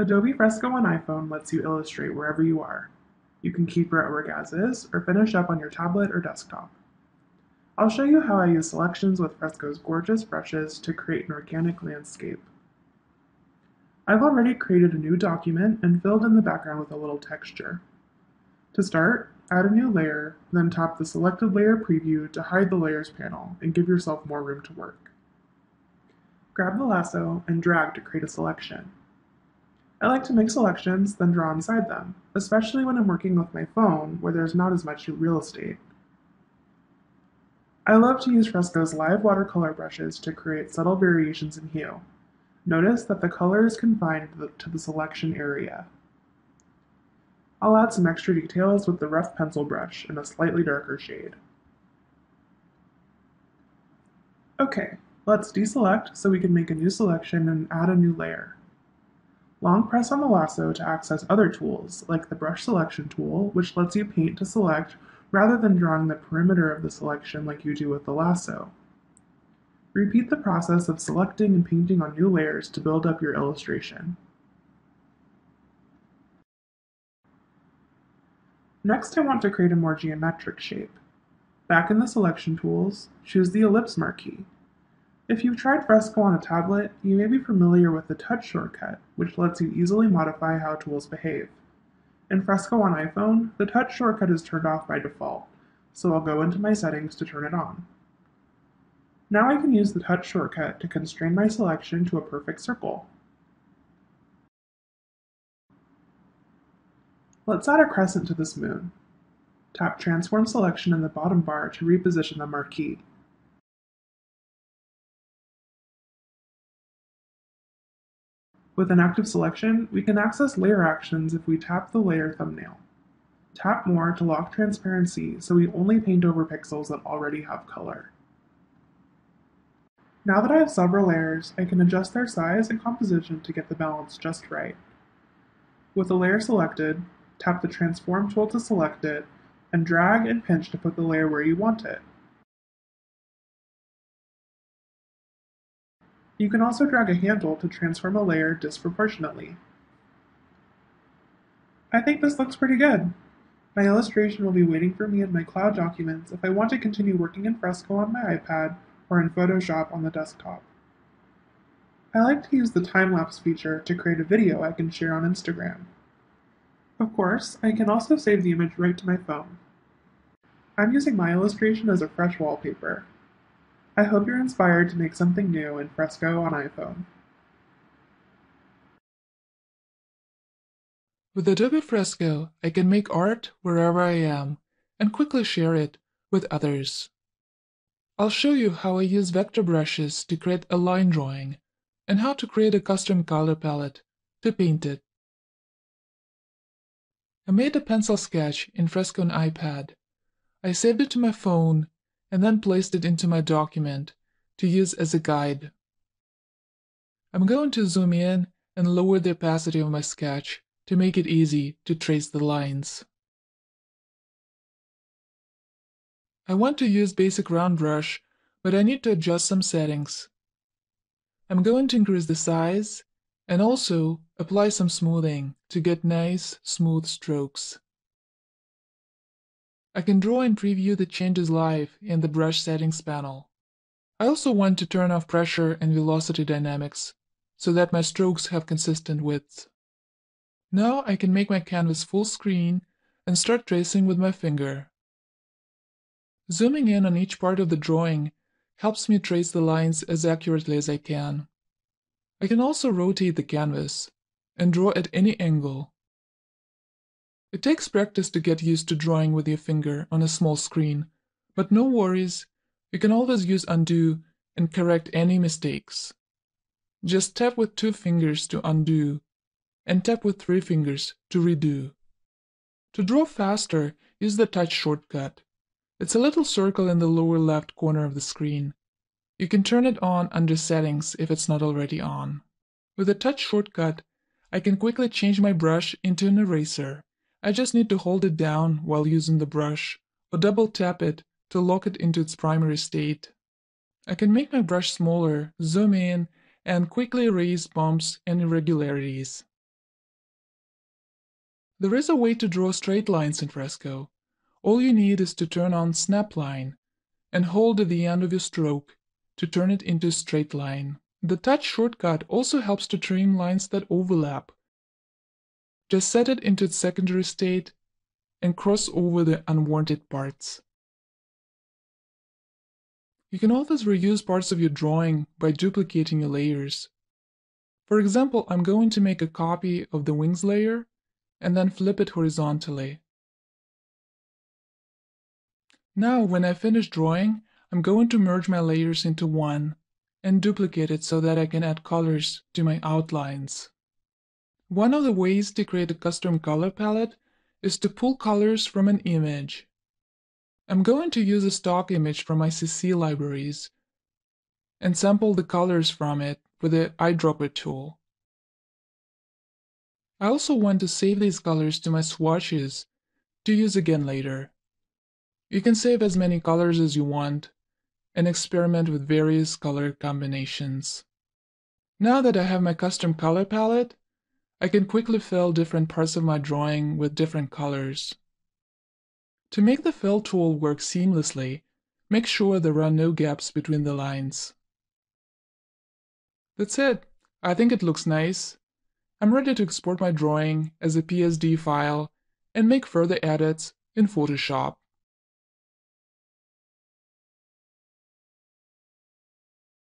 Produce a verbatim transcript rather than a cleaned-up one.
Adobe Fresco on iPhone lets you illustrate wherever you are. You can keep your artwork as is, or finish up on your tablet or desktop. I'll show you how I use selections with Fresco's gorgeous brushes to create an organic landscape. I've already created a new document and filled in the background with a little texture. To start, add a new layer, then tap the Selected Layer Preview to hide the Layers panel and give yourself more room to work. Grab the lasso and drag to create a selection. I like to make selections, then draw inside them, especially when I'm working with my phone where there's not as much real estate. I love to use Fresco's live watercolor brushes to create subtle variations in hue. Notice that the color is confined to the selection area. I'll add some extra details with the rough pencil brush in a slightly darker shade. Okay, let's deselect so we can make a new selection and add a new layer. Long press on the lasso to access other tools, like the brush selection tool, which lets you paint to select rather than drawing the perimeter of the selection like you do with the lasso. Repeat the process of selecting and painting on new layers to build up your illustration. Next, I want to create a more geometric shape. Back in the selection tools, choose the ellipse marquee. If you've tried Fresco on a tablet, you may be familiar with the touch shortcut, which lets you easily modify how tools behave. In Fresco on iPhone, the touch shortcut is turned off by default, so I'll go into my settings to turn it on. Now I can use the touch shortcut to constrain my selection to a perfect circle. Let's add a crescent to this moon. Tap Transform Selection in the bottom bar to reposition the marquee. With an active selection, we can access layer actions if we tap the layer thumbnail. Tap More to lock transparency so we only paint over pixels that already have color. Now that I have several layers, I can adjust their size and composition to get the balance just right. With the layer selected, tap the Transform tool to select it, and drag and pinch to put the layer where you want it. You can also drag a handle to transform a layer disproportionately. I think this looks pretty good. My illustration will be waiting for me in my cloud documents if I want to continue working in Fresco on my iPad or in Photoshop on the desktop. I like to use the time-lapse feature to create a video I can share on Instagram. Of course, I can also save the image right to my phone. I'm using my illustration as a fresh wallpaper. I hope you're inspired to make something new in Fresco on iPhone. With Adobe Fresco, I can make art wherever I am and quickly share it with others. I'll show you how I use vector brushes to create a line drawing and how to create a custom color palette to paint it. I made a pencil sketch in Fresco on iPad. I saved it to my phone and then placed it into my document to use as a guide. I'm going to zoom in and lower the opacity of my sketch to make it easy to trace the lines. I want to use basic round brush, but I need to adjust some settings. I'm going to increase the size and also apply some smoothing to get nice, smooth strokes. I can draw and preview the changes live in the brush settings panel. I also want to turn off pressure and velocity dynamics so that my strokes have consistent width. Now I can make my canvas full screen and start tracing with my finger. Zooming in on each part of the drawing helps me trace the lines as accurately as I can. I can also rotate the canvas and draw at any angle. It takes practice to get used to drawing with your finger on a small screen, but no worries, you can always use undo and correct any mistakes. Just tap with two fingers to undo and tap with three fingers to redo. To draw faster, use the touch shortcut. It's a little circle in the lower left corner of the screen. You can turn it on under Settings if it's not already on. With the touch shortcut, I can quickly change my brush into an eraser. I just need to hold it down while using the brush, or double tap it to lock it into its primary state. I can make my brush smaller, zoom in, and quickly erase bumps and irregularities. There is a way to draw straight lines in Fresco. All you need is to turn on Snap Line and hold at the end of your stroke to turn it into a straight line. The touch shortcut also helps to trim lines that overlap. Just set it into its secondary state and cross over the unwanted parts. You can always reuse parts of your drawing by duplicating your layers. For example, I'm going to make a copy of the wings layer and then flip it horizontally. Now, when I finish drawing, I'm going to merge my layers into one and duplicate it so that I can add colors to my outlines. One of the ways to create a custom color palette is to pull colors from an image. I'm going to use a stock image from my C C libraries and sample the colors from it with the eyedropper tool. I also want to save these colors to my swatches to use again later. You can save as many colors as you want and experiment with various color combinations. Now that I have my custom color palette, I can quickly fill different parts of my drawing with different colors. To make the fill tool work seamlessly, make sure there are no gaps between the lines. That's it. I think it looks nice. I'm ready to export my drawing as a P S D file and make further edits in Photoshop.